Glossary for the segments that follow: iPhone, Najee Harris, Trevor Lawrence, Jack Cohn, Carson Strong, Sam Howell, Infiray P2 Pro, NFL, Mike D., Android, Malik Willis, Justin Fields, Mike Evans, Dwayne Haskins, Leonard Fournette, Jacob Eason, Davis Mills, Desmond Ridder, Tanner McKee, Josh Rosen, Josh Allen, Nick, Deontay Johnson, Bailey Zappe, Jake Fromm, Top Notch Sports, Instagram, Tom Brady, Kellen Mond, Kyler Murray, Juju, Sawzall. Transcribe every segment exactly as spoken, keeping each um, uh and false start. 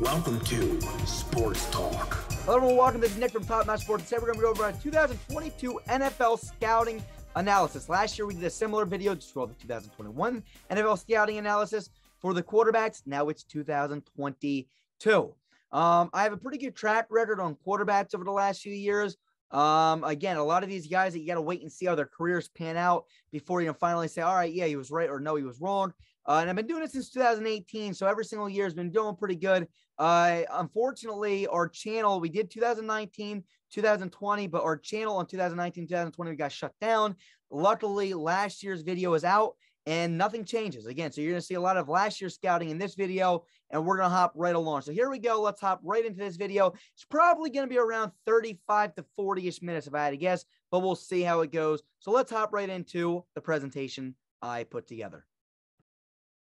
Welcome to Sports Talk. Hello everyone, welcome to Nick from Top Notch Sports. Today we're going to go over our two thousand twenty-two N F L scouting analysis. Last year we did a similar video, just for the two thousand twenty-one N F L scouting analysis for the quarterbacks. Now it's two thousand twenty-two. Um, I have a pretty good track record on quarterbacks over the last few years. Um, again, a lot of these guys that you got to wait and see how their careers pan out before you can finally say, all right, yeah, he was right or no, he was wrong. Uh, and I've been doing it since two thousand eighteen, so every single year has been doing pretty good. Uh, unfortunately, our channel, we did two thousand nineteen, two thousand twenty, but our channel on two thousand nineteen, two thousand twenty, we got shut down. Luckily, last year's video is out, and nothing changes. Again, so you're going to see a lot of last year's scouting in this video, and we're going to hop right along. So here we go. Let's hop right into this video. It's probably going to be around thirty-five to forty-ish minutes if I had to guess, but we'll see how it goes. So let's hop right into the presentation I put together.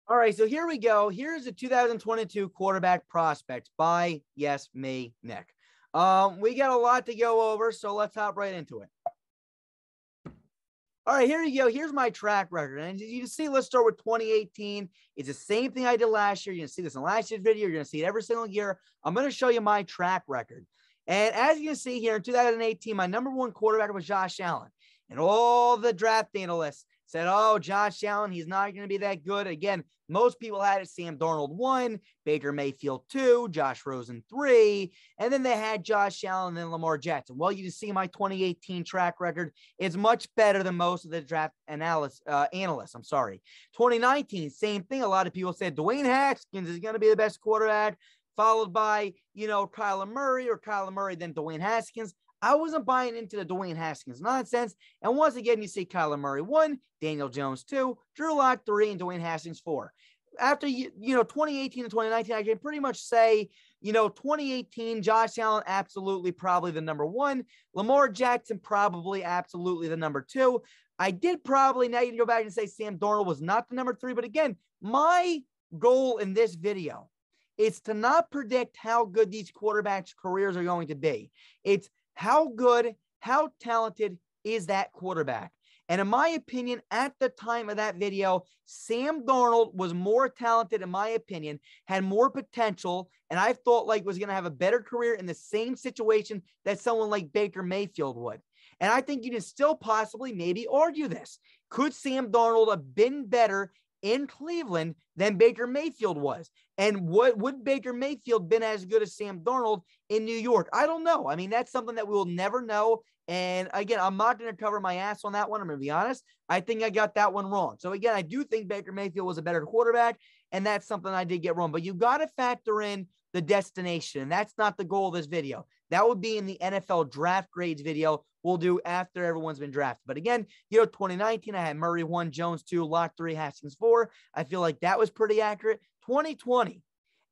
All right, so here we go. Here's the two thousand twenty-two quarterback prospects by, yes, me, Nick. Um, we got a lot to go over, so let's hop right into it. All right, here you go. Here's my track record. And as you can see, let's start with twenty eighteen. It's the same thing I did last year. You're going to see this in last year's video. You're going to see it every single year. I'm going to show you my track record. And as you can see here in two thousand eighteen, my number one quarterback was Josh Allen. And all the draft analysts said, oh, Josh Allen, he's not going to be that good. Again, most people had it. Sam Darnold one, Baker Mayfield two, Josh Rosen three, and then they had Josh Allen and Lamar Jackson. Well, you can see my twenty eighteen track record is much better than most of the draft analysts. Uh, analysts, I'm sorry. twenty nineteen, same thing. A lot of people said Dwayne Haskins is going to be the best quarterback, followed by, you know, Kyler Murray or Kyler Murray, then Dwayne Haskins. I wasn't buying into the Dwayne Haskins nonsense. And once again, you see Kyler Murray one, Daniel Jones two, Drew Lock three, and Dwayne Haskins four. After, you, you know, twenty eighteen and twenty nineteen, I can pretty much say, you know, twenty eighteen, Josh Allen, absolutely probably the number one. Lamar Jackson, probably absolutely the number two. I did probably, now you can go back and say Sam Darnold was not the number three. But again, my goal in this video is to not predict how good these quarterbacks' careers are going to be. It's how good, how talented is that quarterback? And in my opinion, at the time of that video, Sam Darnold was more talented, in my opinion, had more potential, and I thought like was going to have a better career in the same situation that someone like Baker Mayfield would. And I think you can still possibly maybe argue this. Could Sam Darnold have been better in Cleveland than Baker Mayfield was? And what would Baker Mayfield been as good as Sam Darnold in New York? I don't know. I mean, that's something that we will never know. And again, I'm not going to cover my ass on that one. I'm going to be honest. I think I got that one wrong. So again, I do think Baker Mayfield was a better quarterback, and that's something I did get wrong. But you got to factor in the destination. And that's not the goal of this video. That would be in the N F L draft grades video we'll do after everyone's been drafted. But again, you know, twenty nineteen, I had Murray one, Jones two, Lock three, Haskins four. I feel like that was pretty accurate. twenty twenty,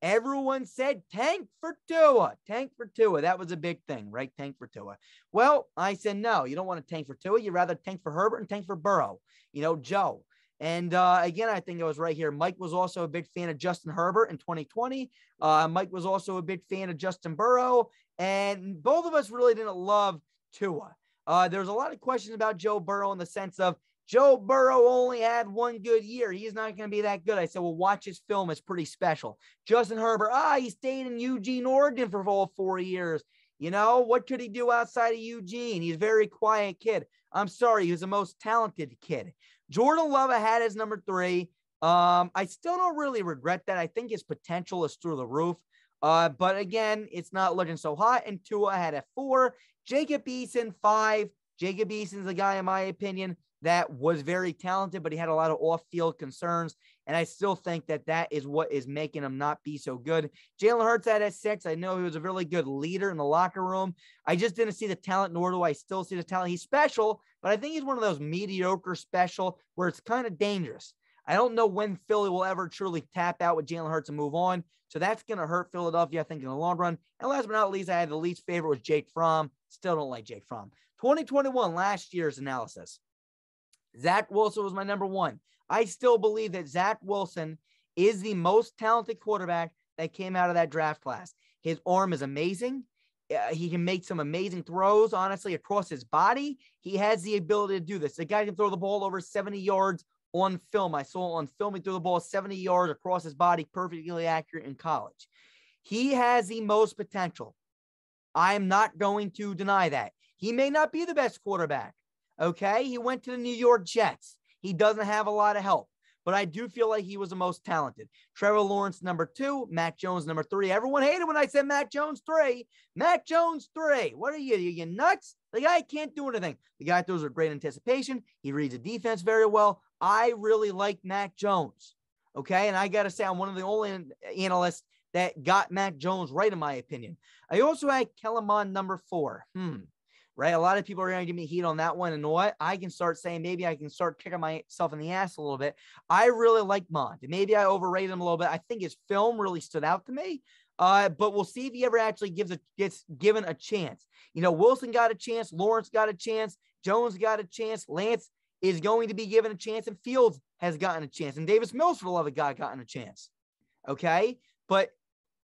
everyone said tank for Tua, tank for Tua. That was a big thing, right? Tank for Tua. Well, I said, no, you don't want to tank for Tua. You'd rather tank for Herbert and tank for Burrow, you know, Joe. And uh, again, I think I was right here. Mike was also a big fan of Justin Herbert in twenty twenty. Uh, Mike was also a big fan of Justin Burrow. And both of us really didn't love Tua. Uh, there was a lot of questions about Joe Burrow in the sense of Joe Burrow only had one good year. He's not going to be that good. I said, well, watch his film. It's pretty special. Justin Herbert, ah, he stayed in Eugene, Oregon for all four years. You know, what could he do outside of Eugene? He's a very quiet kid. I'm sorry. He was the most talented kid. Jordan Love had his number three. Um, I still don't really regret that. I think his potential is through the roof. Uh, but again, it's not looking so hot. And Tua had a four. Jacob Eason, five. Jacob Eason's a guy, in my opinion, that was very talented, but he had a lot of off-field concerns. And I still think that that is what is making him not be so good. Jalen Hurts had at six. I know he was a really good leader in the locker room. I just didn't see the talent, nor do I still see the talent. He's special, but I think he's one of those mediocre special where it's kind of dangerous. I don't know when Philly will ever truly tap out with Jalen Hurts and move on. So that's going to hurt Philadelphia, I think, in the long run. And last but not least, I had the least favorite was Jake Fromm. Still don't like Jake Fromm. twenty twenty-one, last year's analysis. Zach Wilson was my number one. I still believe that Zach Wilson is the most talented quarterback that came out of that draft class. His arm is amazing. Uh, he can make some amazing throws, honestly, across his body. He has the ability to do this. The guy can throw the ball over seventy yards on film. I saw on film, he threw the ball seventy yards across his body, perfectly accurate in college. He has the most potential. I am not going to deny that. He may not be the best quarterback, okay? He went to the New York Jets. He doesn't have a lot of help, but I do feel like he was the most talented. Trevor Lawrence, number two. Mac Jones, number three. Everyone hated when I said Mac Jones, three. Mac Jones, three. What are you? Are you nuts? The guy can't do anything. The guy throws with great anticipation. He reads the defense very well. I really like Mac Jones, okay? And I got to say, I'm one of the only analysts that got Mac Jones right, in my opinion. I also had Kellen Mond, number four. Hmm. Right? A lot of people are going to give me heat on that one. And you know what? I can start saying, maybe I can start kicking myself in the ass a little bit. I really like Mond. Maybe I overrated him a little bit. I think his film really stood out to me. Uh, but we'll see if he ever actually gives a, gets given a chance. You know, Wilson got a chance. Lawrence got a chance. Jones got a chance. Lance is going to be given a chance. And Fields has gotten a chance. And Davis Mills, for the love of God, gotten a chance. Okay? But,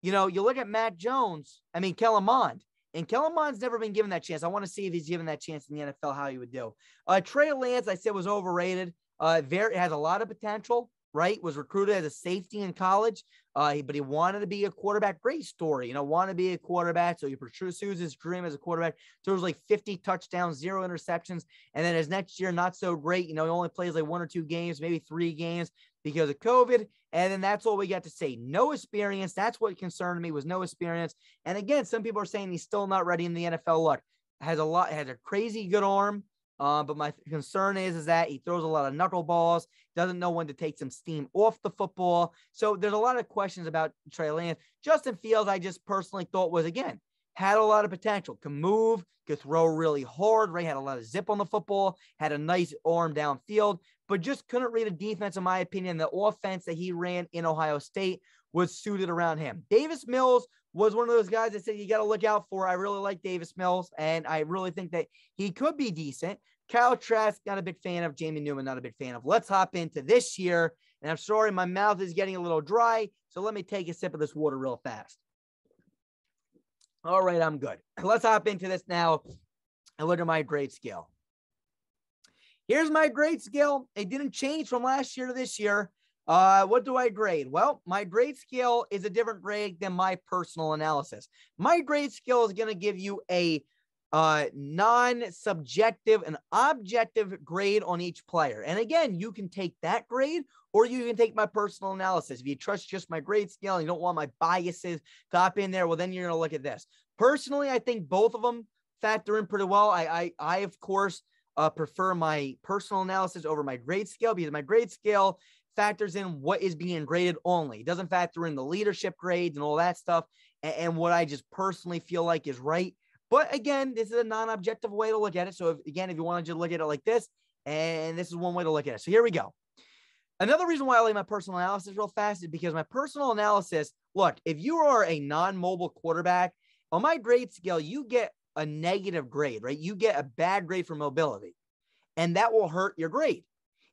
you know, you look at Matt Jones, I mean, Kellen Mond. And Kellen Mond's never been given that chance. I want to see if he's given that chance in the N F L, how he would do. Uh, Trey Lance, I said, was overrated. Uh, very, has a lot of potential, right? Was recruited as a safety in college, uh, he, but he wanted to be a quarterback. Great story, you know, wanted to be a quarterback. So he pursues his dream as a quarterback. So it was like fifty touchdowns, zero interceptions. And then his next year, not so great. You know, he only plays like one or two games, maybe three games because of COVID. And then that's all we got to say. No experience. That's what concerned me, was no experience. And again, some people are saying he's still not ready in the N F L. Look, has a lot, has a crazy good arm. Uh, but my concern is, is that he throws a lot of knuckleballs, doesn't know when to take some steam off the football. So there's a lot of questions about Trey Lance. Justin Fields, I just personally thought was, again, had a lot of potential, can move, could throw really hard, right? Had a lot of zip on the football, had a nice arm downfield, but just couldn't read a defense, in my opinion. The offense that he ran in Ohio State was suited around him. Davis Mills was one of those guys that said, you got to look out for. I really like Davis Mills, and I really think that he could be decent. Kyle Trask, not a big fan of. Jamie Newman, not a big fan of. Let's hop into this year, and I'm sorry, my mouth is getting a little dry, so let me take a sip of this water real fast. All right, I'm good. Let's hop into this now and look at my grade scale. Here's my grade scale. It didn't change from last year to this year. Uh, what do I grade? Well, my grade scale is a different grade than my personal analysis. My grade scale is going to give you a uh, non-subjective and objective grade on each player. And again, you can take that grade or you can take my personal analysis. If you trust just my grade scale and you don't want my biases to hop in there, well, then you're going to look at this. Personally, I think both of them factor in pretty well. I, I, I of course, uh, prefer my personal analysis over my grade scale because my grade scale factors in what is being graded only. It doesn't factor in the leadership grades and all that stuff and, and what I just personally feel like is right. But again, this is a non-objective way to look at it. So if, again, if you wanted to look at it like this, and this is one way to look at it. So here we go. Another reason why I like my personal analysis real fast is because my personal analysis, look, if you are a non-mobile quarterback, on my grade scale, you get a negative grade, right? You get a bad grade for mobility, and that will hurt your grade.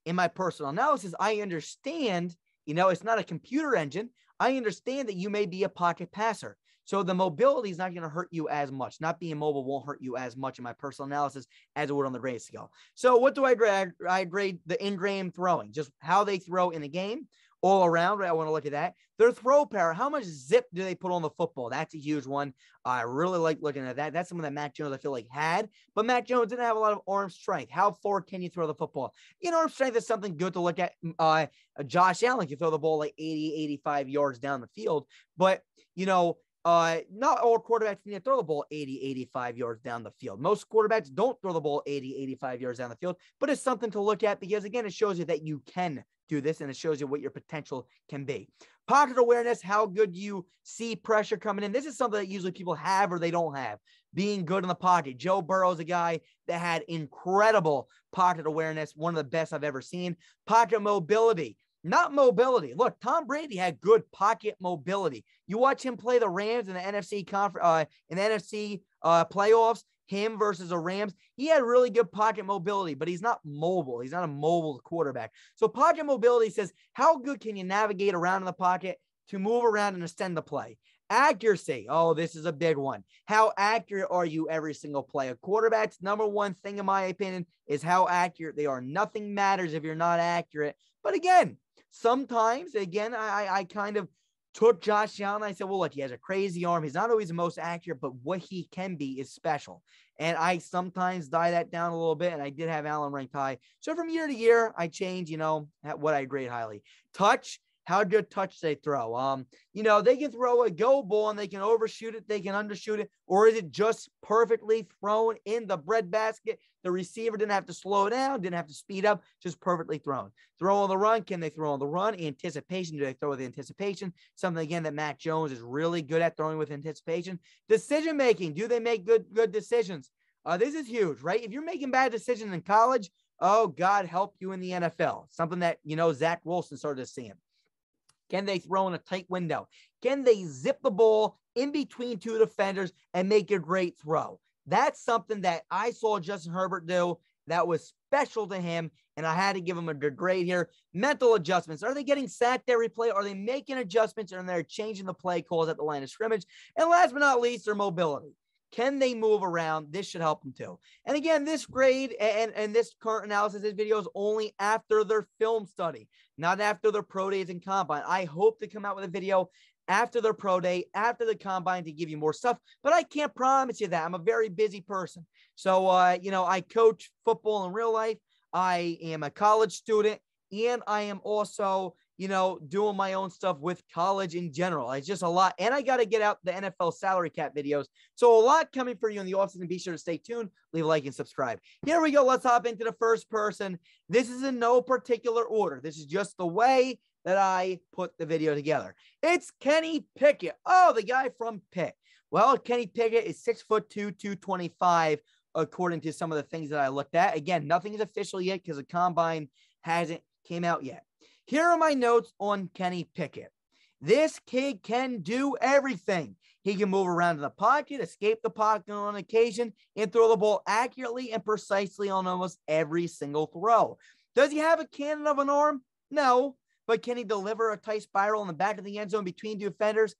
In my personal analysis, I understand, you know, it's not a computer engine. I understand that you may be a pocket passer. So the mobility is not going to hurt you as much. Not being mobile won't hurt you as much in my personal analysis as it would on the grade scale. So what do I grade? I grade the in-game throwing, just how they throw in the game all around. Right? I want to look at that. Their throw power, how much zip do they put on the football? That's a huge one. I really like looking at that. That's something that Mac Jones, I feel like, had. But Mac Jones didn't have a lot of arm strength. How far can you throw the football? You know, arm strength is something good to look at. Uh, Josh Allen can throw the ball like eighty, eighty-five yards down the field. But, you know, Uh, not all quarterbacks need to throw the ball eighty, eighty-five yards down the field. Most quarterbacks don't throw the ball eighty, eighty-five yards down the field, but it's something to look at because, again, it shows you that you can do this and it shows you what your potential can be. Pocket awareness, how good you see pressure coming in. This is something that usually people have or they don't have, being good in the pocket. Joe Burrow is a guy that had incredible pocket awareness, one of the best I've ever seen. Pocket mobility. Not mobility. Look, Tom Brady had good pocket mobility. You watch him play the Rams in the N F C conference, uh, in the N F C uh, playoffs. Him versus the Rams, he had really good pocket mobility, but he's not mobile. He's not a mobile quarterback. So pocket mobility says how good can you navigate around in the pocket to move around and extend the play. Accuracy. Oh, this is a big one. How accurate are you every single play? A quarterback's number one thing, in my opinion, is how accurate they are. Nothing matters if you're not accurate. But again. Sometimes, again, I, I kind of took Josh Allen. I said, well, look, he has a crazy arm. He's not always the most accurate, but what he can be is special. And I sometimes die that down a little bit, and I did have Allen ranked high. So from year to year, I change, you know, what I grade highly. Touch, how good touch they throw. Um, you know, they can throw a go ball, and they can overshoot it, they can undershoot it, or is it just perfectly thrown in the breadbasket? The receiver didn't have to slow down, didn't have to speed up, just perfectly thrown. Throw on the run, can they throw on the run? Anticipation, do they throw with anticipation? Something, again, that Mac Jones is really good at, throwing with anticipation. Decision-making, do they make good, good decisions? Uh, this is huge, right? If you're making bad decisions in college, oh, God help you in the N F L. Something that, you know, Zach Wilson started to see him. Can they throw in a tight window? Can they zip the ball in between two defenders and make a great throw? That's something that I saw Justin Herbert do that was special to him, and I had to give him a good grade here. Mental adjustments. Are they getting sacked every play? Are they making adjustments, and they're changing the play calls at the line of scrimmage? And last but not least, their mobility. Can they move around? This should help them too. And again, this grade and, and this current analysis, this video is only after their film study, not after their pro days and combine. I hope to come out with a video after their pro day, after the combine, to give you more stuff, but I can't promise you that. I'm a very busy person. So, uh, you know, I coach football in real life. I am a college student, and I am also, you know, doing my own stuff with college in general. It's just a lot. And I got to get out the N F L salary cap videos. So a lot coming for you in the offseason. Be sure to stay tuned, leave a like, and subscribe. Here we go. Let's hop into the first person. This is in no particular order. This is just the way that I put the video together. It's Kenny Pickett. Oh, the guy from Pitt. Well, Kenny Pickett is six foot two, two twenty-five, according to some of the things that I looked at. Again, nothing is official yet because the combine hasn't came out yet. Here are my notes on Kenny Pickett. This kid can do everything. He can move around in the pocket, escape the pocket on occasion, and throw the ball accurately and precisely on almost every single throw. Does he have a cannon of an arm? No. But can he deliver a tight spiral in the back of the end zone between two defenders?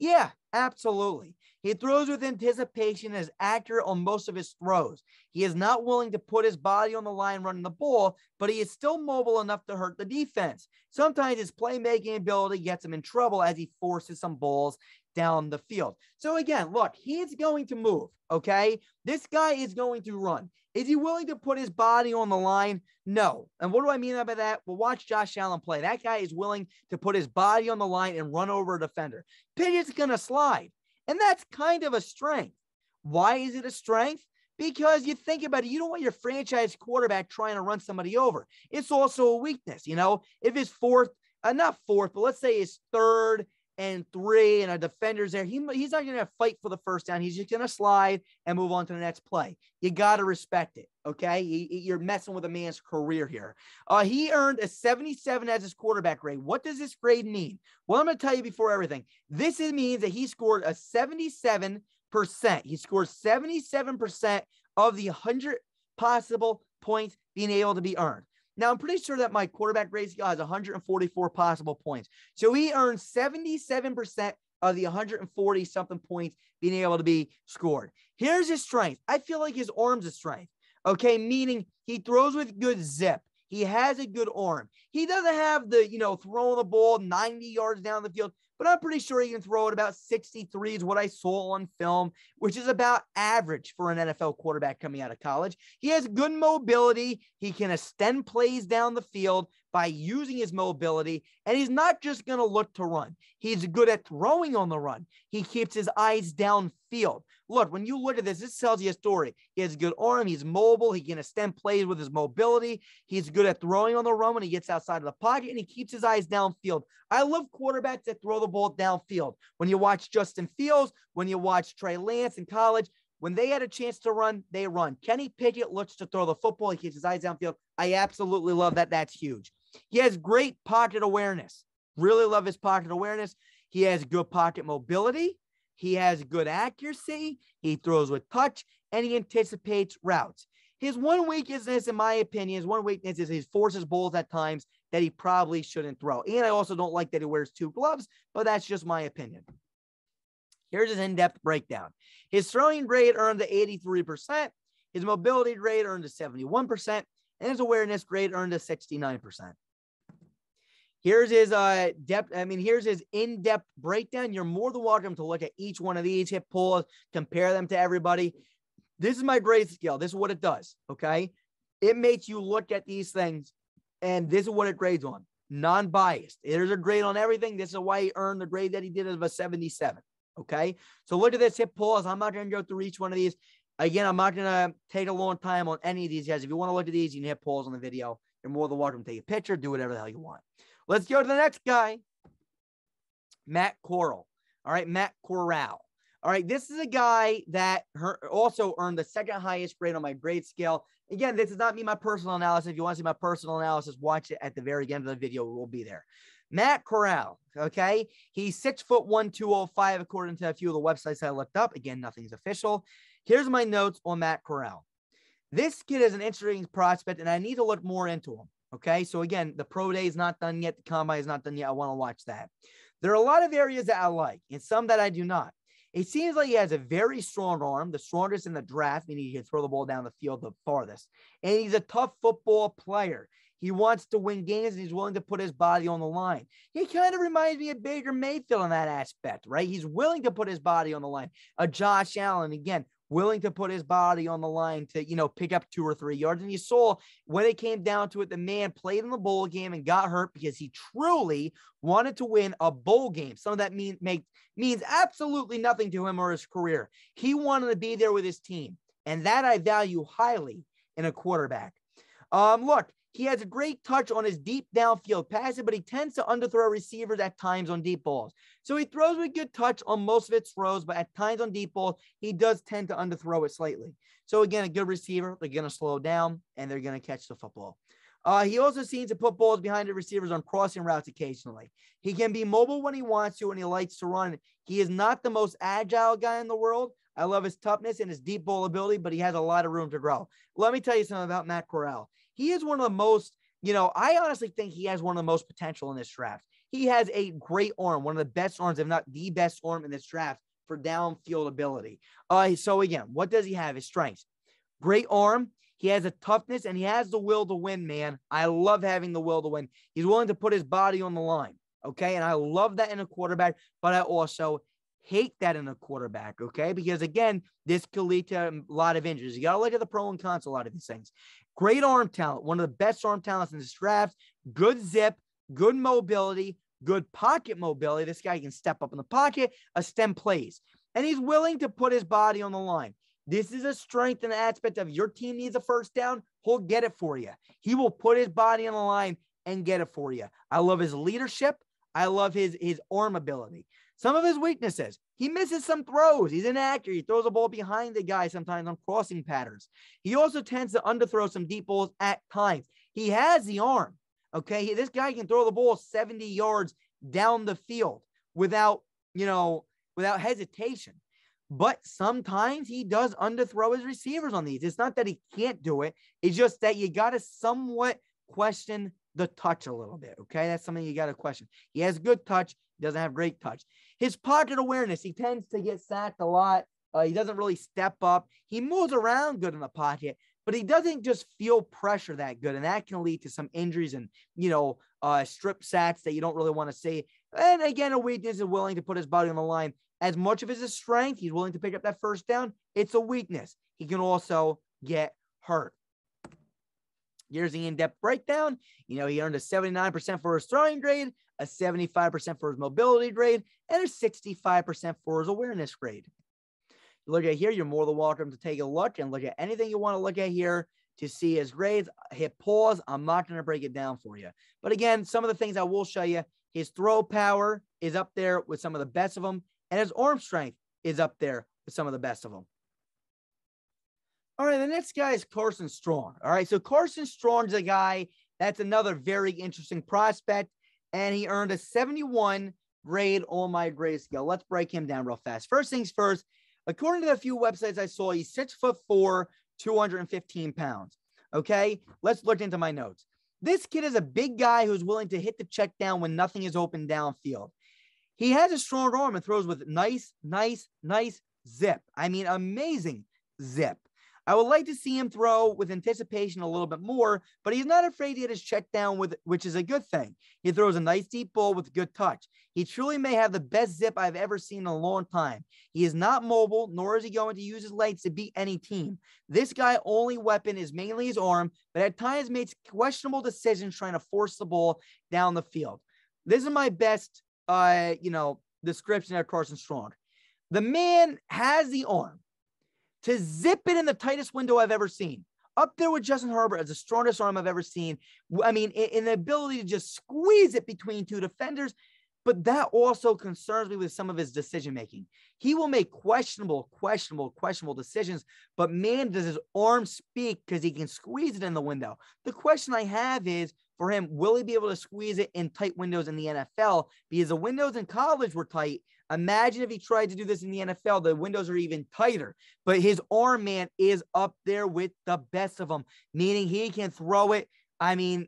Yeah, absolutely. He throws with anticipation and is accurate on most of his throws. He is not willing to put his body on the line running the ball, but he is still mobile enough to hurt the defense. Sometimes his playmaking ability gets him in trouble as he forces some balls down the field. So again, look, he's going to move, okay? This guy is going to run. Is he willing to put his body on the line? No. And what do I mean by that? Well, watch Josh Allen play. That guy is willing to put his body on the line and run over a defender. Pickett's going to slide. And that's kind of a strength. Why is it a strength? Because you think about it, you don't want your franchise quarterback trying to run somebody over. It's also a weakness, you know? If it's fourth, uh, not fourth, but let's say it's third and three and a defender's there, he, he's not going to fight for the first down. He's just going to slide and move on to the next play. You got to respect it, okay? You're messing with a man's career here. Uh, he earned a seventy-seven as his quarterback grade. What does this grade mean? Well, I'm going to tell you before everything. This means that he scored a seventy-seven percent. He scored seventy-seven percent of the one hundred possible points being able to be earned. Now, I'm pretty sure that my quarterback grade scale has one hundred forty-four possible points. So he earned seventy-seven percent of the one hundred forty-something points being able to be scored. Here's his strength. I feel like his arm's a strength, okay, meaning he throws with good zip. He has a good arm. He doesn't have the, you know, throwing the ball ninety yards down the field, but I'm pretty sure he can throw it about sixty-three is what I saw on film, which is about average for an N F L quarterback coming out of college. He has good mobility. He can extend plays down the field by using his mobility, and he's not just going to look to run. He's good at throwing on the run. He keeps his eyes downfield. Look, when you look at this, this tells you a story. He has a good arm. He's mobile. He can extend plays with his mobility. He's good at throwing on the run when he gets outside of the pocket, and he keeps his eyes downfield. I love quarterbacks that throw the ball downfield. When you watch Justin Fields, when you watch Trey Lance in college, when they had a chance to run, they run. Kenny Pickett looks to throw the football. He keeps his eyes downfield. I absolutely love that. That's huge. He has great pocket awareness. Really love his pocket awareness. He has good pocket mobility. He has good accuracy. He throws with touch, and he anticipates routes. His one weakness, in my opinion, his one weakness is he forces balls at times that he probably shouldn't throw. And I also don't like that he wears two gloves, but that's just my opinion. Here's his in-depth breakdown. His throwing grade earned the eighty-three percent. His mobility grade earned the seventy-one percent. And his awareness grade earned a sixty-nine percent. Here's his uh, depth. I mean, here's his in-depth breakdown. You're more than welcome to look at each one of these, hit pulls, compare them to everybody. This is my grade scale. This is what it does, okay? It makes you look at these things, and this is what it grades on. Non-biased. There's a grade on everything. This is why he earned the grade that he did of a seventy-seven, okay? So look at this hit pulls. I'm not going to go through each one of these. Again, I'm not going to take a long time on any of these guys. If you want to look at these, you can hit pause on the video. You're more than welcome to take a picture, do whatever the hell you want. Let's go to the next guy, Matt Corral. All right, Matt Corral. All right, this is a guy that also earned the second highest grade on my grade scale. Again, this is not me, my personal analysis. If you want to see my personal analysis, watch it at the very end of the video. It will be there. Matt Corral, okay? He's six foot one, two oh five, according to a few of the websites I looked up. Again, nothing's official. Here's my notes on Matt Corral. This kid is an interesting prospect, and I need to look more into him, okay? So, again, the pro day is not done yet. The combine is not done yet. I want to watch that. There are a lot of areas that I like and some that I do not. It seems like he has a very strong arm, the strongest in the draft, meaning he can throw the ball down the field the farthest. And he's a tough football player. He wants to win games, and he's willing to put his body on the line. He kind of reminds me of Baker Mayfield in that aspect, right? He's willing to put his body on the line. A Josh Allen, again, willing to put his body on the line to, you know, pick up two or three yards. And you saw when it came down to it, the man played in the bowl game and got hurt because he truly wanted to win a bowl game. Some of that mean, make, means absolutely nothing to him or his career. He wanted to be there with his team, and that I value highly in a quarterback. Um, look, he has a great touch on his deep downfield passes, but he tends to underthrow receivers at times on deep balls. So he throws with good touch on most of his throws, but at times on deep balls, he does tend to underthrow it slightly. So again, a good receiver, they're going to slow down, and they're going to catch the football. Uh, he also seems to put balls behind the receivers on crossing routes occasionally. He can be mobile when he wants to, and he likes to run. He is not the most agile guy in the world. I love his toughness and his deep ball ability, but he has a lot of room to grow. Let me tell you something about Matt Corral. He is one of the most, you know, I honestly think he has one of the most potential in this draft. He has a great arm, one of the best arms, if not the best arm in this draft for downfield ability. Uh, so again, what does he have? His strengths. Great arm. He has a toughness, and he has the will to win, man. I love having the will to win. He's willing to put his body on the line, okay? And I love that in a quarterback, but I also hate that in a quarterback, okay? Because, again, this could lead to a lot of injuries. You got to look at the pro and cons, a lot of these things. Great arm talent, one of the best arm talents in this draft, good zip, good mobility, good pocket mobility. This guy can step up in the pocket, a stem plays, and he's willing to put his body on the line. This is a strength and aspect of your team needs a first down, he'll get it for you. He will put his body on the line and get it for you. I love his leadership. I love his, his arm ability. Some of his weaknesses, he misses some throws. He's inaccurate. He throws the ball behind the guy sometimes on crossing patterns. He also tends to underthrow some deep balls at times. He has the arm, okay? He, this guy can throw the ball seventy yards down the field without, you know, without hesitation. But sometimes he does underthrow his receivers on these. It's not that he can't do it. It's just that you got to somewhat question the touch a little bit, okay? That's something you got to question. He has good touch. He doesn't have great touch. His pocket awareness, he tends to get sacked a lot. Uh, he doesn't really step up. He moves around good in the pocket, but he doesn't just feel pressure that good, and that can lead to some injuries and, you know, uh, strip sacks that you don't really want to see. And, again, a weakness is willing to put his body on the line. As much of his strength, he's willing to pick up that first down. It's a weakness. He can also get hurt. Here's the in-depth breakdown. You know, he earned a seventy-nine percent for his throwing grade, a seventy-five percent for his mobility grade, and a sixty-five percent for his awareness grade. Look at here. You're more than welcome to take a look and look at anything you want to look at here to see his grades. Hit pause. I'm not going to break it down for you. But, again, some of the things I will show you, his throw power is up there with some of the best of them, and his arm strength is up there with some of the best of them. All right, the next guy is Carson Strong. All right, so Carson Strong is a guy that's another very interesting prospect, and he earned a seventy-one grade on my grade scale. Let's break him down real fast. First things first, according to the few websites I saw, he's six foot four, two hundred fifteen pounds. Okay, let's look into my notes. This kid is a big guy who's willing to hit the check down when nothing is open downfield. He has a strong arm and throws with nice, nice, nice zip. I mean, amazing zip. I would like to see him throw with anticipation a little bit more, but he's not afraid to get his check down, with, which is a good thing. He throws a nice deep ball with good touch. He truly may have the best zip I've ever seen in a long time. He is not mobile, nor is he going to use his legs to beat any team. This guy's only weapon is mainly his arm, but at times makes questionable decisions trying to force the ball down the field. This is my best, uh, you know, description of Carson Strong. The man has the arm to zip it in the tightest window I've ever seen. Up there with Justin Herbert as the strongest arm I've ever seen. I mean, in the ability to just squeeze it between two defenders. But that also concerns me with some of his decision-making. He will make questionable, questionable, questionable decisions, but man, does his arm speak because he can squeeze it in the window. The question I have is for him, will he be able to squeeze it in tight windows in the N F L? Because the windows in college were tight. Imagine if he tried to do this in the N F L, the windows are even tighter, but his arm, man, is up there with the best of them, meaning he can throw it. I mean,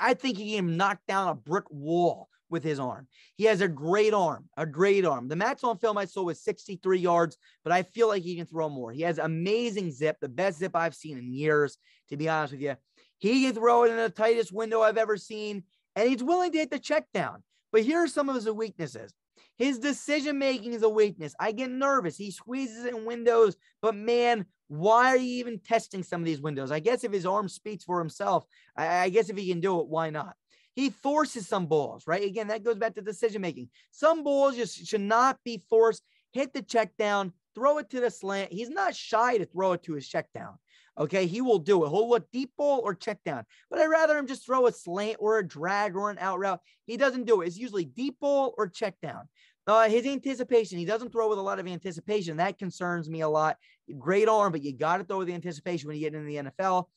I think he can knock down a brick wall with his arm. He has a great arm, a great arm. The match on film I saw was sixty-three yards, but I feel like he can throw more. He has amazing zip, the best zip I've seen in years, to be honest with you. He can throw it in the tightest window I've ever seen, and he's willing to hit the check down. But here are some of his weaknesses. His decision-making is a weakness. I get nervous. He squeezes it in windows, but man, why are you even testing some of these windows? I guess if his arm speaks for himself, I, I guess if he can do it, why not? He forces some balls, right? Again, that goes back to decision-making. Some balls just should not be forced. Hit the check down, throw it to the slant. He's not shy to throw it to his check down. Okay, he will do it. He'll look deep ball or check down. But I'd rather him just throw a slant or a drag or an out route. He doesn't do it. It's usually deep ball or check down. Uh, his anticipation, he doesn't throw with a lot of anticipation. That concerns me a lot. Great arm, but you got to throw with the anticipation when you get into the N F L.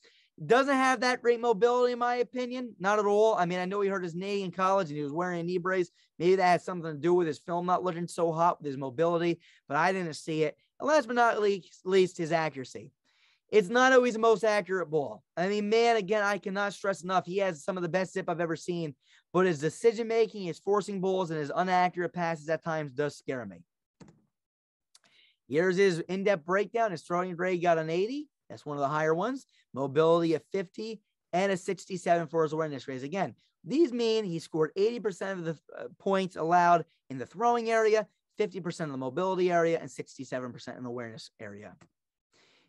Doesn't have that great mobility, in my opinion. Not at all. I mean, I know he hurt his knee in college and he was wearing a knee brace. Maybe that has something to do with his film not looking so hot with his mobility, but I didn't see it. And last but not least, his accuracy. It's not always the most accurate ball. I mean, man, again, I cannot stress enough. He has some of the best zip I've ever seen, but his decision-making, his forcing balls, and his inaccurate passes at times does scare me. Here's his in-depth breakdown. His throwing grade got an eighty. That's one of the higher ones. Mobility of fifty and a sixty-seven for his awareness raise. Again, these mean he scored eighty percent of the points allowed in the throwing area, fifty percent of the mobility area, and sixty-seven percent in the awareness area.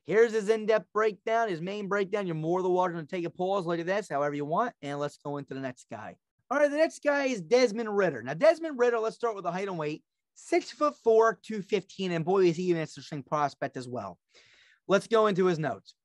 Here's his in-depth breakdown, his main breakdown. You're more than welcome to take a pause, look at this, however you want, and let's go into the next guy. All right, the next guy is Desmond Ridder. Now, Desmond Ridder, let's start with the height and weight. Six foot four, two fifteen, and boy, is he an interesting prospect as well. Let's go into his notes.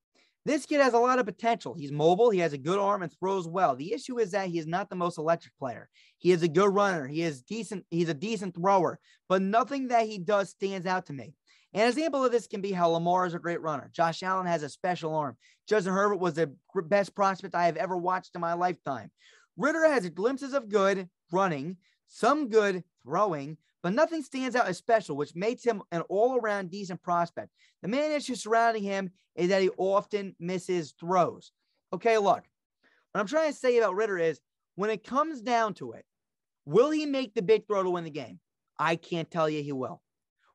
This kid has a lot of potential. He's mobile. He has a good arm and throws well. The issue is that he is not the most electric player. He is a good runner. He is decent. He's a decent thrower, but nothing that he does stands out to me. An example of this can be how Lamar is a great runner. Josh Allen has a special arm. Justin Herbert was the best prospect I have ever watched in my lifetime. Ridder has glimpses of good running, some good throwing, but nothing stands out as special, which makes him an all-around decent prospect. The main issue surrounding him is that he often misses throws. Okay, look, what I'm trying to say about Ridder is when it comes down to it, will he make the big throw to win the game? I can't tell you he will.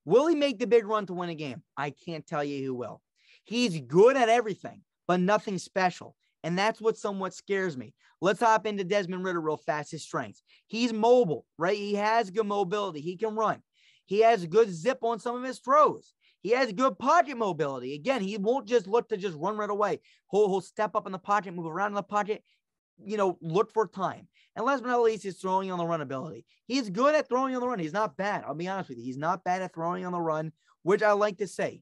Will he make the big run to win a game? I can't tell you who will. He's good at everything, but nothing special. And that's what somewhat scares me. Let's hop into Desmond Ridder real fast, his strengths. He's mobile, right? He has good mobility. He can run. He has good zip on some of his throws. He has good pocket mobility. Again, he won't just look to just run right away. He'll, he'll step up in the pocket, move around in the pocket, you know, look for time. And last but not least, his throwing on the run ability. He's good at throwing on the run. He's not bad. I'll be honest with you. He's not bad at throwing on the run, which I like to say.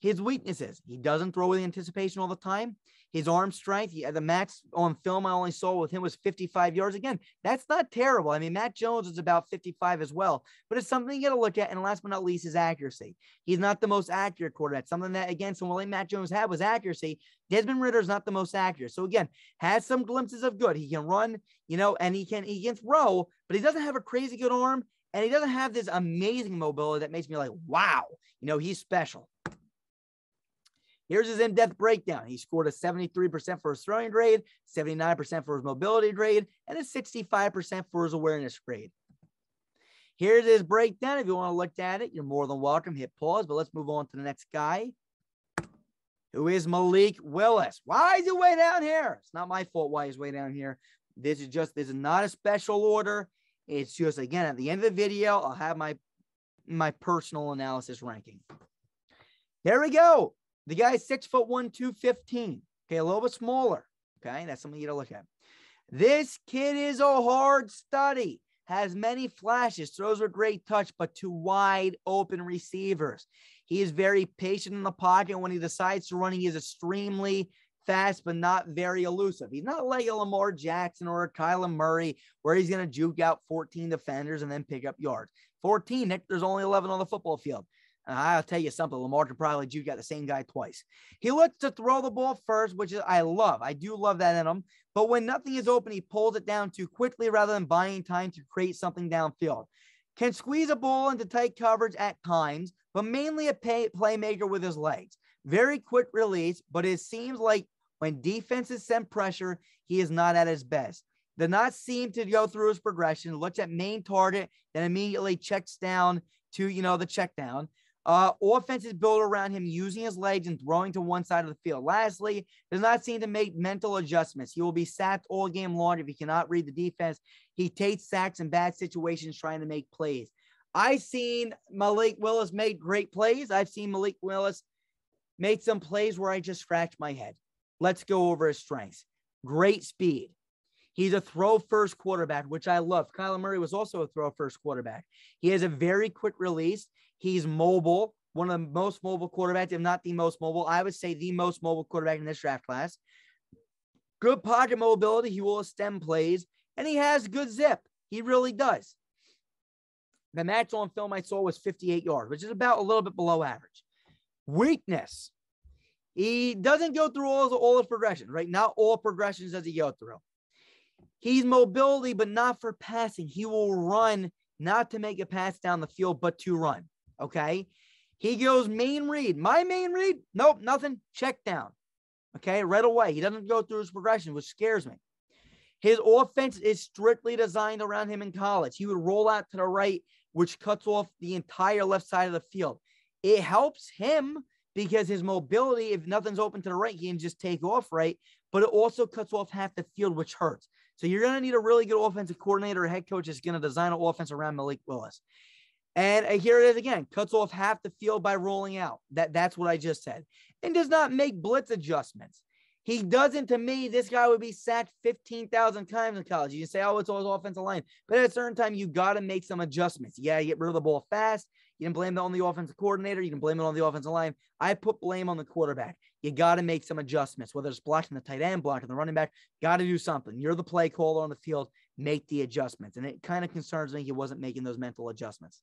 His weaknesses, he doesn't throw with anticipation all the time. His arm strength, he, the max on film I only saw with him was fifty-five yards. Again, that's not terrible. I mean, Matt Jones is about fifty-five as well, but it's something you got to look at. And last but not least, his accuracy. He's not the most accurate quarterback. Something that, again, someone like Matt Jones had was accuracy. Desmond Ridder is not the most accurate. So, again, has some glimpses of good. He can run, you know, and he can, he can throw, but he doesn't have a crazy good arm, and he doesn't have this amazing mobility that makes me like, wow, you know, he's special. Here's his in-depth breakdown. He scored a seventy-three percent for his throwing grade, seventy-nine percent for his mobility grade, and a sixty-five percent for his awareness grade. Here's his breakdown. If you want to look at it, you're more than welcome. Hit pause, but let's move on to the next guy. who is Malik Willis. Why is he way down here? It's not my fault why he's way down here. This is just, this is not a special order. It's just, again, at the end of the video, I'll have my, my personal analysis ranking. There we go. The guy is six foot one, two fifteen. Okay, a little bit smaller. Okay, that's something you gotta look at. This kid is a hard study. Has many flashes, throws with great touch, but to wide open receivers. He is very patient in the pocket. When he decides to run, he is extremely fast, but not very elusive. He's not like a Lamar Jackson or a Kyler Murray, where he's going to juke out fourteen defenders and then pick up yards. fourteen, Nick, there's only eleven on the football field. And I'll tell you something, Lamar could probably juke out the same guy twice. He looks to throw the ball first, which is I love. I do love that in him. But when nothing is open, he pulls it down too quickly rather than buying time to create something downfield. Can squeeze a ball into tight coverage at times, but mainly a pay, playmaker with his legs. Very quick release, but it seems like when defenses send pressure, he is not at his best. Does not seem to go through his progression, looks at main target, then immediately checks down to, you know, the check down. Uh, offense is built around him using his legs and throwing to one side of the field. Lastly, does not seem to make mental adjustments. He will be sacked all game long if he cannot read the defense. He takes sacks in bad situations trying to make plays. I've seen Malik Willis make great plays. I've seen Malik Willis make some plays where I just scratched my head. Let's go over his strengths. Great speed. He's a throw-first quarterback, which I love. Kyler Murray was also a throw-first quarterback. He has a very quick release. He's mobile, one of the most mobile quarterbacks, if not the most mobile. I would say the most mobile quarterback in this draft class. Good pocket mobility. He will stem plays, and he has good zip. He really does. The match on film I saw was fifty-eight yards, which is about a little bit below average. Weakness. He doesn't go through all his, all his progression, right? Not all progressions does he go through. He's mobility, but not for passing. He will run, not to make a pass down the field, but to run, okay? He goes main read. My main read? Nope, nothing. Check down, okay? Right away. He doesn't go through his progression, which scares me. His offense is strictly designed around him in college. He would roll out to the right, which cuts off the entire left side of the field. It helps him because his mobility, if nothing's open to the right, he can just take off right, but it also cuts off half the field, which hurts. So you're going to need a really good offensive coordinator or head coach that's going to design an offense around Malik Willis. And here it is again, cuts off half the field by rolling out. That, that's what I just said. And does not make blitz adjustments. He doesn't, to me, this guy would be sacked fifteen thousand times in college. You can say, oh, it's all offensive line. But at a certain time, you got to make some adjustments. You got to get rid of the ball fast. You can blame it on the offensive coordinator. You can blame it on the offensive line. I put blame on the quarterback. You got to make some adjustments, whether it's blocking the tight end, blocking the running back, got to do something. You're the play caller on the field. Make the adjustments. And it kind of concerns me he wasn't making those mental adjustments.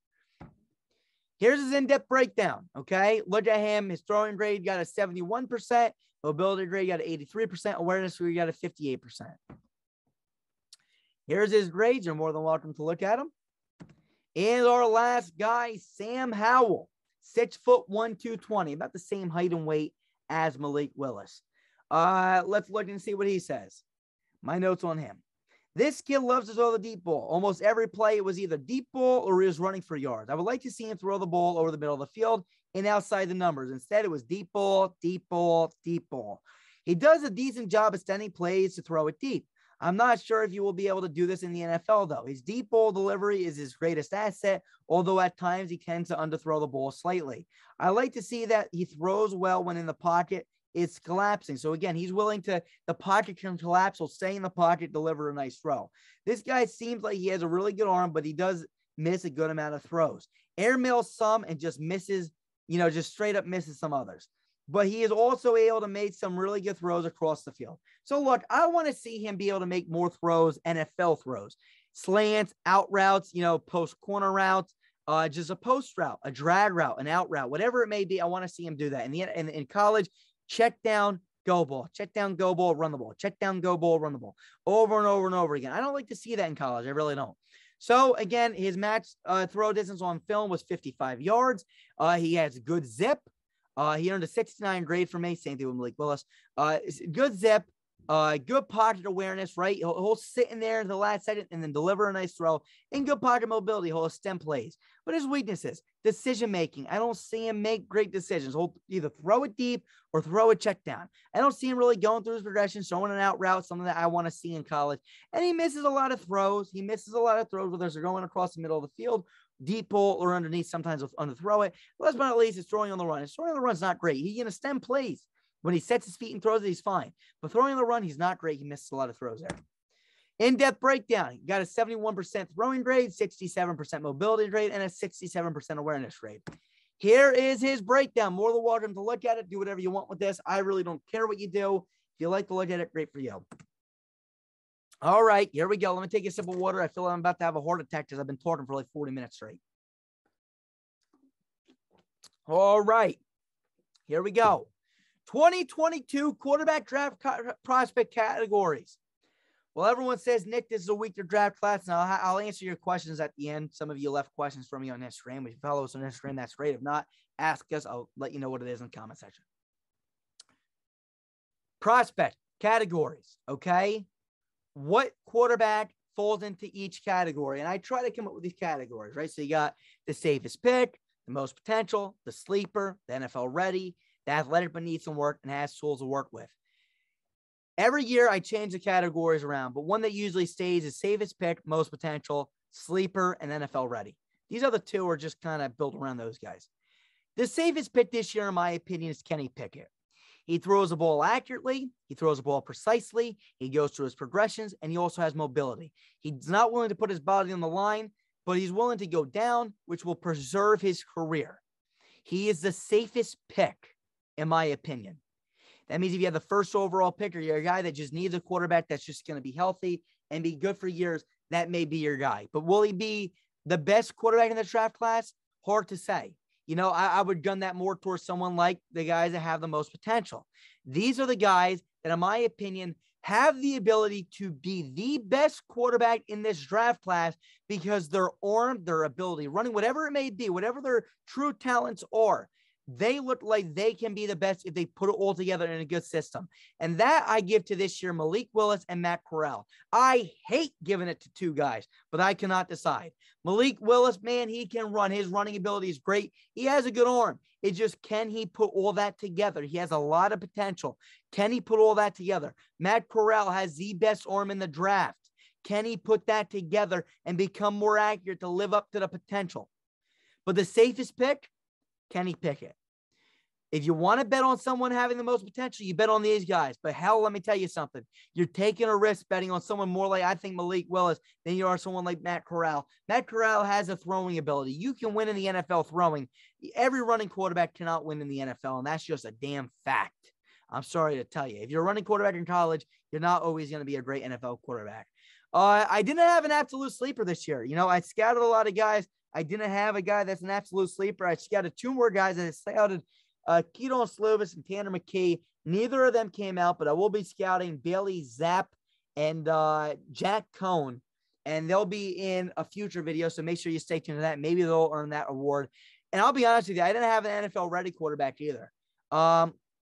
Here's his in-depth breakdown, okay? Look at him. His throwing grade got a seventy-one percent. Mobility grade, got an eighty-three percent. Awareness, we got a fifty-eight percent. Here's his grades. You're more than welcome to look at them. And our last guy, Sam Howell, six foot one, two twenty, about the same height and weight as Malik Willis. Uh, let's look and see what he says. My notes on him. This kid loves to throw the deep ball. Almost every play, it was either deep ball or he was running for yards. I would like to see him throw the ball over the middle of the field and outside the numbers. Instead, it was deep ball, deep ball, deep ball. He does a decent job extending plays to throw it deep. I'm not sure if you will be able to do this in the N F L, though. His deep ball delivery is his greatest asset, although at times he tends to underthrow the ball slightly. I like to see that he throws well when in the pocket. It's collapsing. So again, he's willing to, the pocket can collapse. He'll stay in the pocket, deliver a nice throw. This guy seems like he has a really good arm, but he does miss a good amount of throws. Airmails some and just misses, you know, just straight up misses some others. But he is also able to make some really good throws across the field. So look, I want to see him be able to make more throws, N F L throws, slants, out routes, you know, post corner routes, Uh, just a post route, a drag route, an out route, whatever it may be. I want to see him do that. In the in, in college, check down, go ball, check down, go ball, run the ball, check down, go ball, run the ball, over and over and over again. I don't like to see that in college. I really don't. So again, his match uh, throw distance on film was fifty-five yards. Uh, he has good zip. Uh, he earned a sixty-nine grade from me, same thing with Malik Willis. Uh, good zip, Uh, good pocket awareness, right? He'll, he'll sit in there in the last second and then deliver a nice throw. And good pocket mobility, he'll stem plays. But his weaknesses, decision-making. I don't see him make great decisions. He'll either throw it deep or throw a check down. I don't see him really going through his progression, throwing an out route, something that I want to see in college. And he misses a lot of throws. He misses a lot of throws, whether they're going across the middle of the field, deep ball, or underneath, sometimes on the throw it. Last but not least, it's throwing on the run. His throwing on the run's not great. He can stem plays. When he sets his feet and throws it, he's fine. But throwing the run, he's not great. He misses a lot of throws there. In-depth breakdown. He got a seventy-one percent throwing grade, sixty-seven percent mobility grade, and a sixty-seven percent awareness grade. Here is his breakdown. More than welcome to look at it. Do whatever you want with this. I really don't care what you do. If you like to look at it, great for you. All right, here we go. Let me take a sip of water. I feel like I'm about to have a heart attack because I've been talking for like forty minutes straight. All right, here we go. twenty twenty-two quarterback draft prospect categories. Well, everyone says, Nick, this is a weaker draft class. Now, I'll, I'll answer your questions at the end. Some of you left questions for me on Instagram. If you follow us on Instagram, that's great. If not, ask us. I'll let you know what it is in the comment section. Prospect categories, okay? What quarterback falls into each category? And I try to come up with these categories, right? So you got the safest pick, the most potential, the sleeper, the N F L ready, the athletic but needs some work and has tools to work with. Every year I change the categories around, but one that usually stays is safest pick, most potential, sleeper, and N F L ready. These other two are just kind of built around those guys. The safest pick this year, in my opinion, is Kenny Pickett. He throws the ball accurately. He throws the ball precisely. He goes through his progressions, and he also has mobility. He's not willing to put his body on the line, but he's willing to go down, which will preserve his career. He is the safest pick, in my opinion. That means if you have the first overall pick or you're a guy that just needs a quarterback that's just going to be healthy and be good for years, that may be your guy. But will he be the best quarterback in the draft class? Hard to say. You know, I, I would gun that more towards someone like the guys that have the most potential. These are the guys that, in my opinion, have the ability to be the best quarterback in this draft class because their arm, their ability, running, whatever it may be, whatever their true talents are, they look like they can be the best if they put it all together in a good system. And that I give to this year, Malik Willis and Matt Corral. I hate giving it to two guys, but I cannot decide. Malik Willis, man, he can run. His running ability is great. He has a good arm. It's just, can he put all that together? He has a lot of potential. Can he put all that together? Matt Corral has the best arm in the draft. Can he put that together and become more accurate to live up to the potential? But the safest pick, Kenny Pickett. If you want to bet on someone having the most potential, you bet on these guys. But hell, let me tell you something. You're taking a risk betting on someone more like, I think, Malik Willis than you are someone like Matt Corral. Matt Corral has a throwing ability. You can win in the N F L throwing. Every running quarterback cannot win in the N F L, and that's just a damn fact. I'm sorry to tell you. If you're a running quarterback in college, you're not always going to be a great N F L quarterback. Uh, I didn't have an absolute sleeper this year. You know, I scouted a lot of guys. I didn't have a guy that's an absolute sleeper. I scouted two more guys that I scouted, uh, Keaton Slovis and Tanner McKee. Neither of them came out, but I will be scouting Bailey Zapp and uh, Jack Cohn, and they'll be in a future video, so make sure you stay tuned to that. Maybe they'll earn that award. And I'll be honest with you, I didn't have an N F L-ready quarterback either. Um,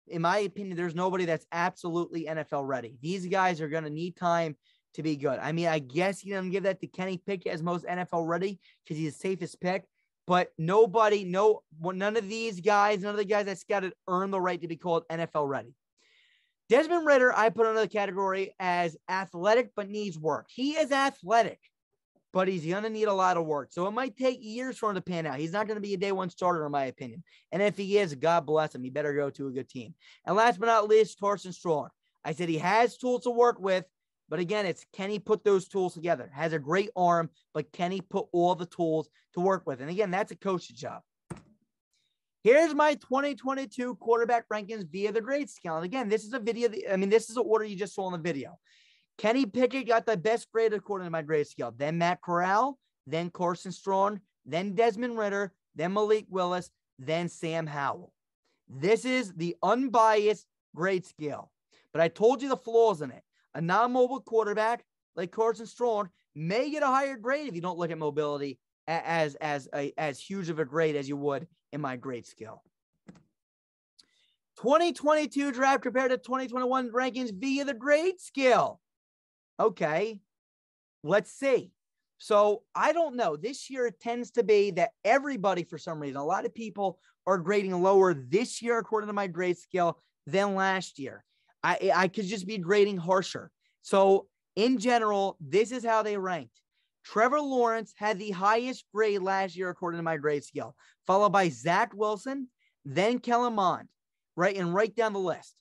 in my opinion, there's nobody that's absolutely N F L-ready. These guys are going to need time to be good. I mean, I guess you don't give that to Kenny Pickett as most N F L ready because he's the safest pick, but nobody, no, none of these guys, none of the guys that scouted earned the right to be called N F L ready. Desmond Ridder, I put another category as athletic, but needs work. He is athletic, but he's going to need a lot of work. So it might take years for him to pan out. He's not going to be a day one starter, in my opinion. And if he is, God bless him. He better go to a good team. And last but not least, Carson Strong. I said he has tools to work with, but again, it's can he put those tools together? Has a great arm, but can he put all the tools to work with? And again, that's a coach's job. Here's my twenty twenty-two quarterback rankings via the grade scale. And again, this is a video. I mean, this is the order you just saw in the video. Kenny Pickett got the best grade according to my grade scale. Then Matt Corral, then Carson Strong, then Desmond Ridder, then Malik Willis, then Sam Howell. This is the unbiased grade scale. But I told you the flaws in it. A non-mobile quarterback like Carson Strong may get a higher grade if you don't look at mobility as as a, as huge of a grade as you would in my grade scale. twenty twenty-two draft compared to twenty twenty-one rankings via the grade scale. Okay, let's see. So I don't know. This year it tends to be that everybody, for some reason, a lot of people are grading lower this year, according to my grade scale, than last year. I, I could just be grading harsher. So in general, this is how they ranked. Trevor Lawrence had the highest grade last year, according to my grade scale, followed by Zach Wilson, then Kellen Mond, right? And right down the list.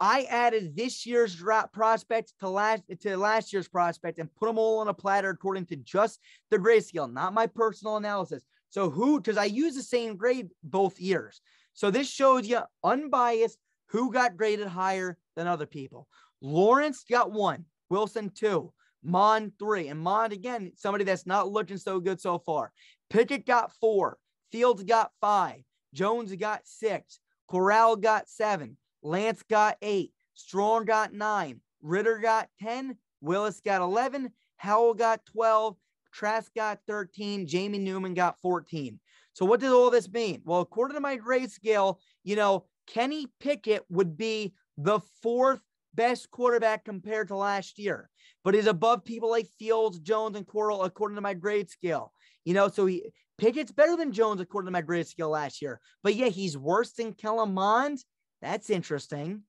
I added this year's drop prospects to last to last year's prospect and put them all on a platter according to just the grade scale, not my personal analysis. So who, because I use the same grade both years. So this shows you unbiased who got graded higher than other people. Lawrence got one, Wilson two, Mond three, and Mond again, somebody that's not looking so good so far. Pickett got four, Fields got five, Jones got six, Corral got seven, Lance got eight, Strong got nine, Ridder got ten, Willis got eleven, Howell got twelve, Trask got thirteen, Jamie Newman got fourteen. So what does all this mean? Well, according to my grade scale, you know, Kenny Pickett would be the fourth best quarterback compared to last year, but he's above people like Fields, Jones, and Corral according to my grade scale. You know, so he Pickett's better than Jones according to my grade scale last year, but yeah, he's worse than Kellen Mond. That's interesting.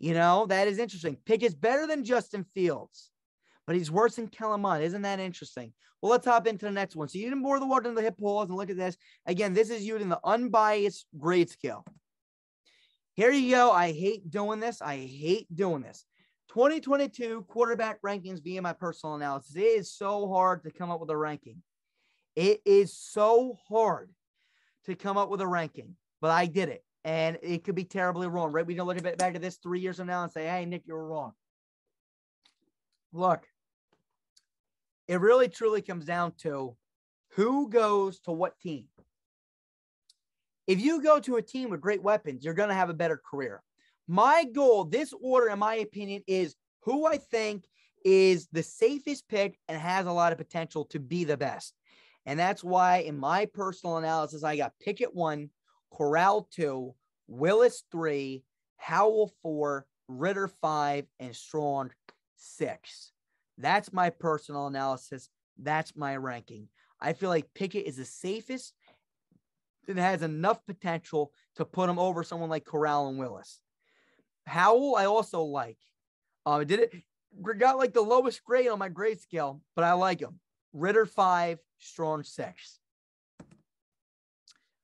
You know, that is interesting. Pickett's better than Justin Fields, but he's worse than Kellen Mond. Isn't that interesting? Well, let's hop into the next one. So you didn't bore the water in the hip holes and look at this. Again, this is using the unbiased grade scale. Here you go. I hate doing this. I hate doing this. twenty twenty-two quarterback rankings via my personal analysis. It is so hard to come up with a ranking. It is so hard to come up with a ranking, but I did it. And it could be terribly wrong, right? We can look a bit back at this three years from now and say, hey, Nick, you were wrong. Look, it really truly comes down to who goes to what team. If you go to a team with great weapons, you're going to have a better career. My goal, this order, in my opinion, is who I think is the safest pick and has a lot of potential to be the best. And that's why in my personal analysis, I got Pickett one, Corral two, Willis three, Howell four, Ridder five, and Strong six. That's my personal analysis. That's my ranking. I feel like Pickett is the safest and has enough potential to put him over someone like Corral and Willis. Howell, I also like. Uh, did it got like the lowest grade on my grade scale, but I like him. Ridder five, Strong six.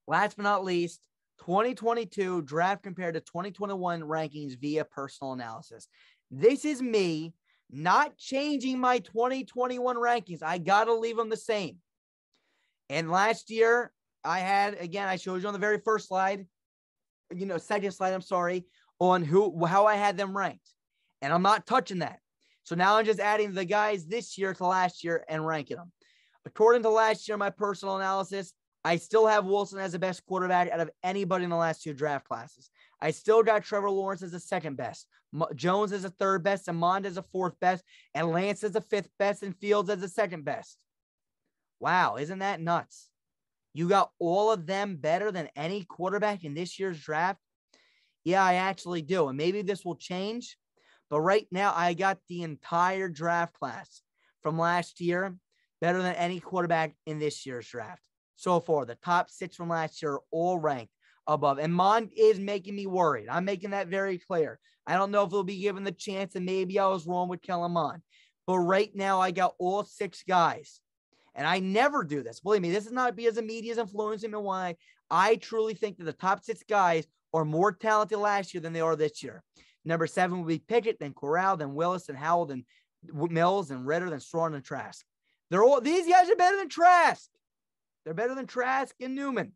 Last but not least, twenty twenty-two draft compared to twenty twenty-one rankings via personal analysis. This is me not changing my twenty twenty-one rankings. I got to leave them the same. And last year I had, again, I showed you on the very first slide, you know, second slide, I'm sorry, on who, how I had them ranked. And I'm not touching that. So now I'm just adding the guys this year to last year and ranking them. According to last year, my personal analysis, I still have Wilson as the best quarterback out of anybody in the last two draft classes. I still got Trevor Lawrence as the second best, M- Jones as the third best, and Mond as the fourth best, and Lance as the fifth best, and Fields as the second best. Wow, isn't that nuts? You got all of them better than any quarterback in this year's draft? Yeah, I actually do, and maybe this will change, but right now I got the entire draft class from last year better than any quarterback in this year's draft. So far, the top six from last year are all ranked above. And Mond is making me worried. I'm making that very clear. I don't know if he'll be given the chance, and maybe I was wrong with Kellen Mond. But right now, I got all six guys. And I never do this. Believe me, this is not because the media is influencing me. Why? I truly think that the top six guys are more talented last year than they are this year. Number seven would be Pickett, then Corral, then Willis, and Howell, then Mills, and Ridder, then Strong, and Trask. They're all, these guys are better than Trask. They're better than Trask and Newman,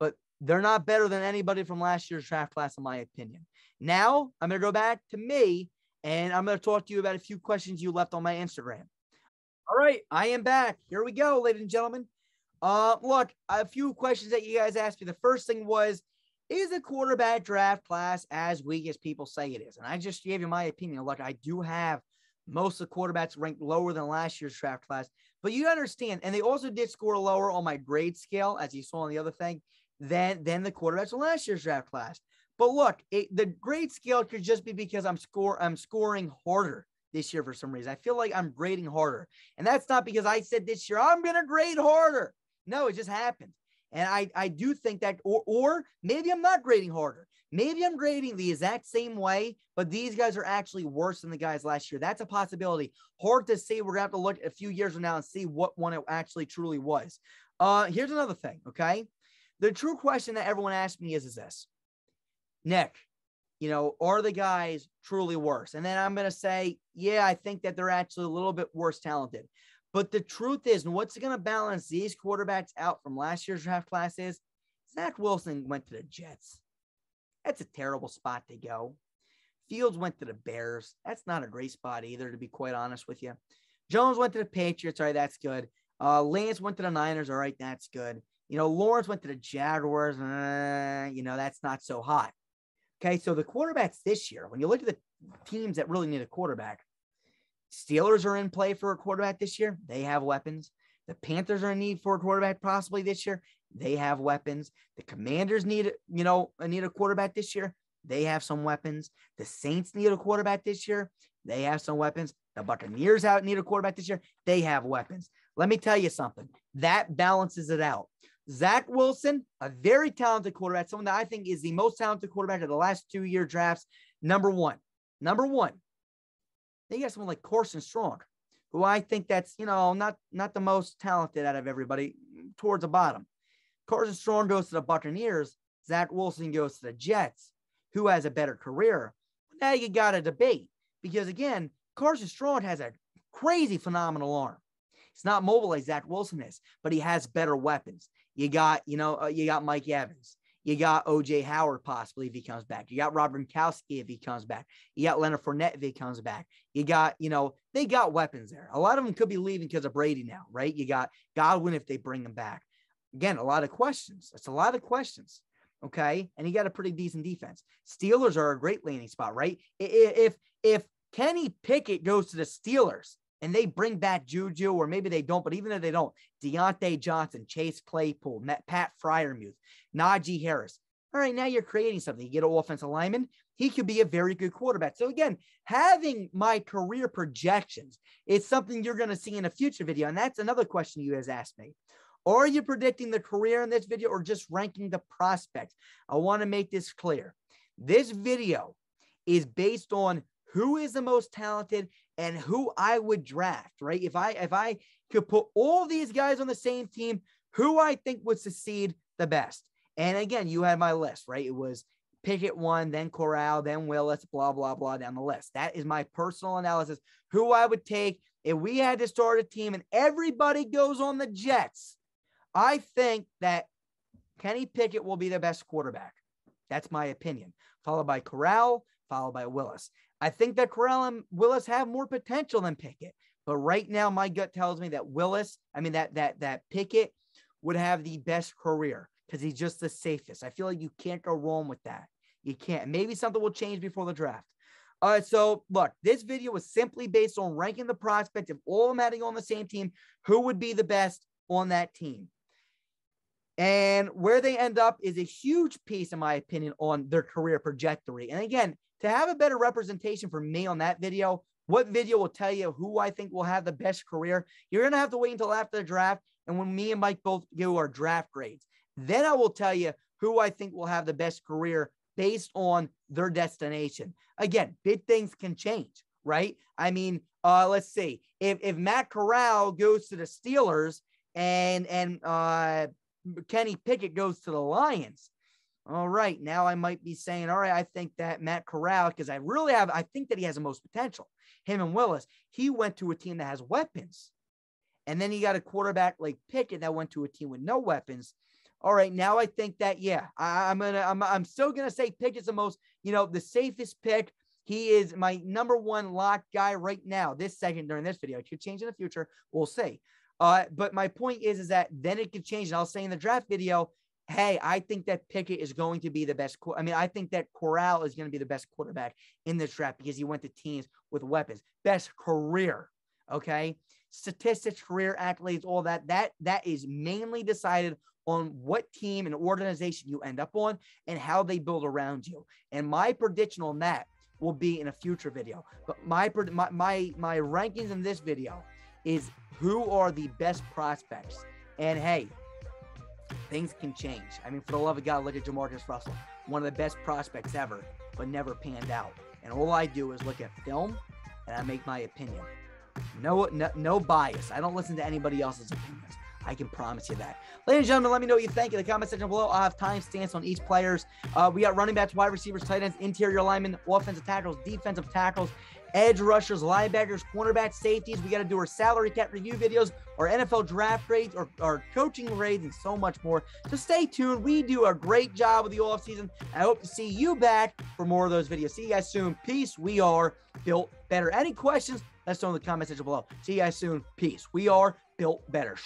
but they're not better than anybody from last year's draft class, in my opinion. Now I'm going to go back to me, and I'm going to talk to you about a few questions you left on my Instagram. All right, I am back. Here we go, ladies and gentlemen. Uh, look, a few questions that you guys asked me. The first thing was, is the quarterback draft class as weak as people say it is? And I just gave you my opinion. Look, I do have most of the quarterbacks ranked lower than last year's draft class. But you understand, and they also did score lower on my grade scale, as you saw on the other thing, than, than the quarterbacks from last year's draft class. But look, it, the grade scale could just be because I'm score I'm scoring harder this year for some reason. I feel like I'm grading harder. And that's not because I said this year, I'm going to grade harder. No, it just happened. And I, I do think that, or, or maybe I'm not grading harder. Maybe I'm grading the exact same way, but these guys are actually worse than the guys last year. That's a possibility. Hard to say. We're going to have to look a few years from now and see what one it actually truly was. Uh, here's another thing, okay? The true question that everyone asked me is, is this. Nick, you know, are the guys truly worse? And then I'm going to say, yeah, I think that they're actually a little bit worse talented. But the truth is, and what's going to balance these quarterbacks out from last year's draft class is Zach Wilson went to the Jets. That's a terrible spot to go. Fields went to the Bears. That's not a great spot either, to be quite honest with you. Jones went to the Patriots. All right, that's good. Uh, Lance went to the Niners. All right, that's good. You know, Lawrence went to the Jaguars. Uh, you know, that's not so hot. Okay, so the quarterbacks this year, when you look at the teams that really need a quarterback, Steelers are in play for a quarterback this year. They have weapons. The Panthers are in need for a quarterback possibly this year. They have weapons. The Commanders need, you know, need a quarterback this year. They have some weapons. The Saints need a quarterback this year. They have some weapons. The Buccaneers out need a quarterback this year. They have weapons. Let me tell you something. That balances it out. Zach Wilson, a very talented quarterback, someone that I think is the most talented quarterback of the last two-year drafts. Number one. Number one. Then you got someone like Carson Strong, who I think that's, you know, not, not the most talented out of everybody, towards the bottom. Carson Strong goes to the Buccaneers. Zach Wilson goes to the Jets, who has a better career. Now you got a debate because, again, Carson Strong has a crazy phenomenal arm. It's not mobile like Zach Wilson is, but he has better weapons. You got, you know, uh, you got Mike Evans. You got O J Howard possibly if he comes back. You got Rob Gronkowski if he comes back. You got Leonard Fournette if he comes back. You got, you know, they got weapons there. A lot of them could be leaving because of Brady now, right? You got Godwin if they bring him back. Again, a lot of questions. It's a lot of questions, okay? And you got a pretty decent defense. Steelers are a great landing spot, right? If if Kenny Pickett goes to the Steelers, and they bring back Juju, or maybe they don't, but even if they don't, Deontay Johnson, Chase Claypool, Pat Freiermuth, Najee Harris. All right, now you're creating something. You get an offensive lineman. He could be a very good quarterback. So, again, having my career projections is something you're going to see in a future video, and that's another question you guys asked me. Are you predicting the career in this video or just ranking the prospects? I want to make this clear. This video is based on who is the most talented and who I would draft, right? If I if I could put all these guys on the same team, who I think would succeed the best. And again, you had my list, right? It was Pickett one, then Corral, then Willis, blah, blah, blah, down the list. That is my personal analysis, who I would take if we had to start a team and everybody goes on the Jets. I think that Kenny Pickett will be the best quarterback. That's my opinion, followed by Corral, followed by Willis. I think that Corral and Willis have more potential than Pickett. But right now, my gut tells me that Willis, I mean, that that that Pickett would have the best career because he's just the safest. I feel like you can't go wrong with that. You can't. Maybe something will change before the draft. All right, so look, this video was simply based on ranking the prospect of all of them having on the same team, who would be the best on that team. And where they end up is a huge piece, in my opinion, on their career trajectory. And again, to have a better representation for me on that video, what video will tell you who I think will have the best career, you're going to have to wait until after the draft and when me and Mike both do our draft grades. Then I will tell you who I think will have the best career based on their destination. Again, big things can change, right? I mean, uh, let's see. If, if Matt Corral goes to the Steelers and, and uh, Kenny Pickett goes to the Lions, all right, now I might be saying, all right, I think that Matt Corral, because I really have, I think that he has the most potential. Him and Willis, he went to a team that has weapons. And then he got a quarterback like Pickett that went to a team with no weapons. All right, now I think that, yeah, I, I'm going to, I'm, I'm still going to say Pickett's the most, you know, the safest pick. He is my number one lock guy right now, this second during this video. It could change in the future. We'll see. Uh, but my point is, is that then it could change. And I'll say in the draft video, hey, I think that Pickett is going to be the best. I mean, I think that Corral is going to be the best quarterback in this draft because he went to teams with weapons. Best career, okay? statistics, career accolades, all that, that, that is mainly decided on what team and organization you end up on and how they build around you. And my prediction on that will be in a future video. But my, my, my, my rankings in this video is who are the best prospects. And hey, things can change. I mean, for the love of God, look at Jamarcus Russell, one of the best prospects ever, but never panned out. And all I do is look at film and I make my opinion. No, no, no bias. I don't listen to anybody else's opinions. I can promise you that. Ladies and gentlemen, let me know what you think in the comment section below. I'll have timestamps on each players. Uh, we got running backs, wide receivers, tight ends, interior linemen, offensive tackles, defensive tackles, edge rushers, linebackers, cornerbacks, safeties. We got to do our salary cap review videos, our N F L draft grades, our, our coaching grades, and so much more. So stay tuned. We do a great job with the offseason. I hope to see you back for more of those videos. See you guys soon. Peace. We are built better. Any questions? Let us know in the comment section below. See you guys soon. Peace. We are built better.